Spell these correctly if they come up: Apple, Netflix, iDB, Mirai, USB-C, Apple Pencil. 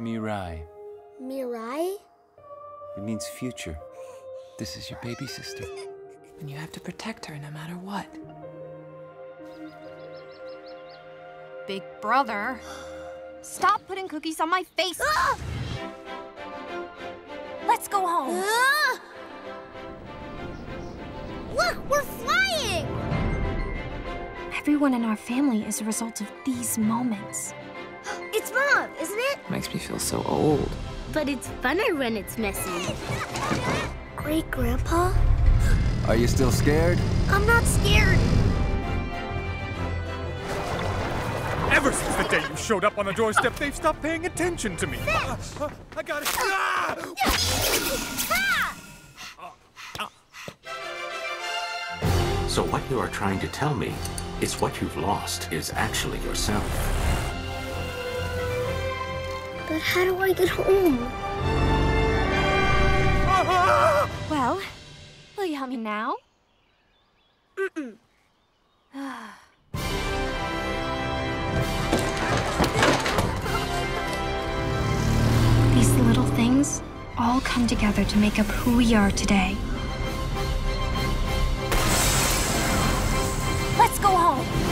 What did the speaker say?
Mirai. Mirai? It means future. This is your baby sister. And you have to protect her no matter what. Big brother. Stop putting cookies on my face! Ah! Let's go home! Ah! Look, we're flying! Everyone in our family is a result of these moments. It's Mom, isn't it? Makes me feel so old. But it's funner when it's messy. Great Grandpa? Are you still scared? I'm not scared. Ever since the day you showed up on the doorstep, they've stopped paying attention to me. I got it. So what you are trying to tell me is what you've lost is actually yourself. But how do I get home? Well, will you help me now? Mm-mm. These little things all come together to make up who we are today. Let's go home!